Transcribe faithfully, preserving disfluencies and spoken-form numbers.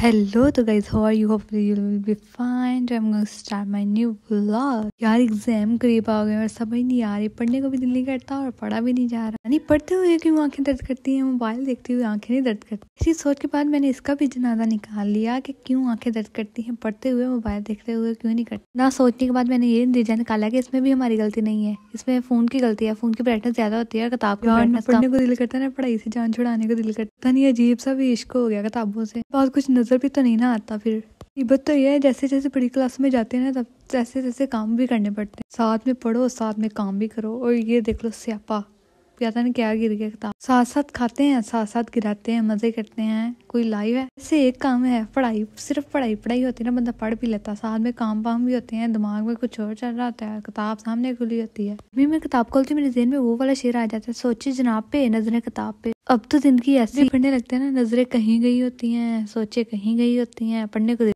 Hello तो guys, how are you? Hopefully you will be fine. I am going to start my new vlog. यार exam करीब आ गए और समझ नहीं आ रही, पढ़ने को भी दिल नहीं करता और पढ़ा भी नहीं जा रहा। यानी पढ़ते हुए क्यों आंखें दर्द करती हैं, मोबाइल देखते हुए आंखें नहीं दर्द करती। इसी सोच के बाद मैंने इसका भी जनाजा निकाल लिया कि क्यों आंखें दर्द करती हैं, पढ़ते हुए मोबाइल देखते हुए क्यों नहीं करती। ना सोचने के बाद मैंने ये नतीजा निकाला कि इसमें भी हमारी गलती नहीं है, इसमें फोन की गलती है। फोन की ब्राइटनेस ज्यादा होती है किताब की। पढ़ने को दिल करता है ना, पढ़ाई से जान छुड़ाने को दिल करता नहीं। अजीब सा भी इश्क हो गया किताबों से, बहुत कुछ नजर भी तो नहीं ना आता। फिर मुसीबत तो ये है, जैसे जैसे बड़ी क्लास में जाते हैं ना, तब जैसे जैसे काम भी करने पड़ते हैं। साथ में पढ़ो, साथ में काम भी करो, और ये देख लो स्यापा पता नहीं क्या गिर गया किताब। साथ साथ खाते हैं, साथ साथ गिराते हैं, मजे करते हैं। कोई लाइव है ऐसे एक काम है पढ़ाई, सिर्फ पढ़ाई पढ़ाई होती है ना, बंदा पढ़ भी लेता, साथ में काम वाम भी होते हैं, दिमाग में कुछ और चल रहा होता है, किताब सामने खुली होती है। अभी मैं किताब खोलती हूँ, मेरे जेहन में वो वाला शेर आ जाता है, सोचे जनाब पे नजरें किताब पे। अब तो जिंदगी ऐसी पढ़ने लगते है ना, नजरें कहीं गई होती है, सोचे कहीं गई होती है, पढ़ने को